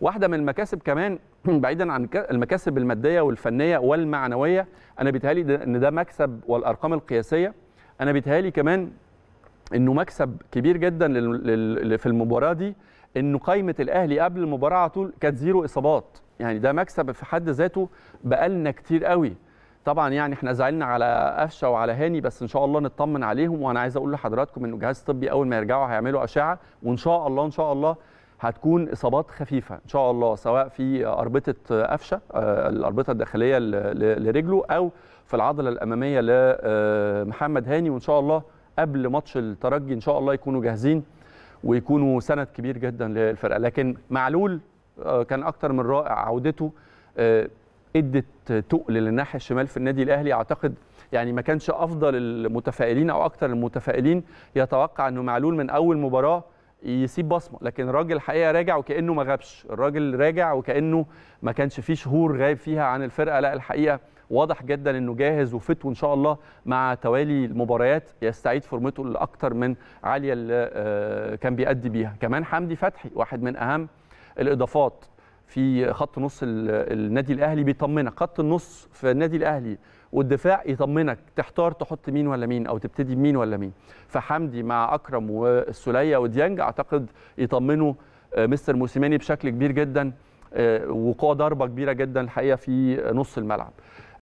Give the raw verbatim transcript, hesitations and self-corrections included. واحده من المكاسب كمان بعيدا عن المكاسب الماديه والفنيه والمعنويه، انا بيتهيألي ان ده مكسب، والارقام القياسيه انا بيتهيألي كمان انه مكسب كبير جدا في المباراه دي، انه قائمه الاهلي قبل المباراه على طول كانت زيرو اصابات، يعني ده مكسب في حد ذاته بقالنا كتير قوي. طبعا يعني احنا زعلنا على قفشه وعلى هاني، بس ان شاء الله نطمن عليهم، وانا عايز اقول لحضراتكم انه الجهاز الطبي اول ما يرجعوا هيعملوا اشعه، وان شاء الله ان شاء الله هتكون اصابات خفيفه ان شاء الله، سواء في اربطه قفشه الاربطه الداخليه لرجله او في العضله الاماميه لمحمد هاني، وان شاء الله قبل ماتش الترجي ان شاء الله يكونوا جاهزين ويكونوا سند كبير جدا للفرقه. لكن معلول كان اكتر من رائع، عودته ادت تقل للناحيه الشمال في النادي الاهلي، اعتقد يعني ما كانش افضل المتفائلين او اكتر المتفائلين يتوقع انه معلول من اول مباراه يسيب بصمه، لكن الراجل الحقيقه راجع وكانه ما غابش، الراجل راجع وكانه ما كانش فيه شهور غايب فيها عن الفرقه، لا الحقيقه واضح جدا انه جاهز وفت، وان شاء الله مع توالي المباريات يستعيد فورمته الاكثر من عاليه اللي كان بيأدي بيها. كمان حمدي فتحي واحد من اهم الاضافات في خط نص النادي الاهلي، بيطمنك خط النص في النادي الاهلي والدفاع يطمنك، تحتار تحط مين ولا مين او تبتدي بمين ولا مين، فحمدي مع اكرم والسليه وديانج اعتقد يطمنوا مستر موسيماني بشكل كبير جدا، وقوه ضربه كبيره جدا الحقيقه في نص الملعب.